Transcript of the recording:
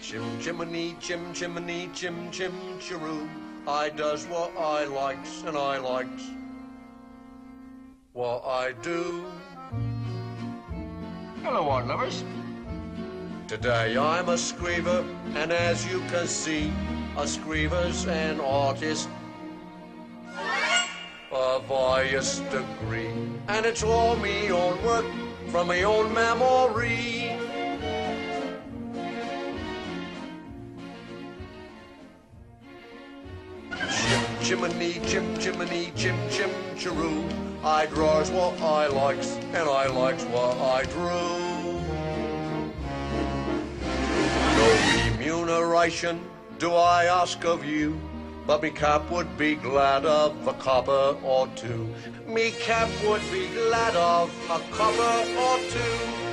Chim chimney, chim chimney, chim chim chiroo. I does what I likes and I likes what I do. Hello, art lovers. Today I'm a scriver, and as you can see, a scriver's an artist of highest degree. And it's all me own work from me own memory. Chim chimney, chim chimney, chim chim chiroo. I draws what I likes, and I likes what I drew. Remuneration do I ask of you, but me cap would be glad of a copper or two. Me cap would be glad of a copper or two.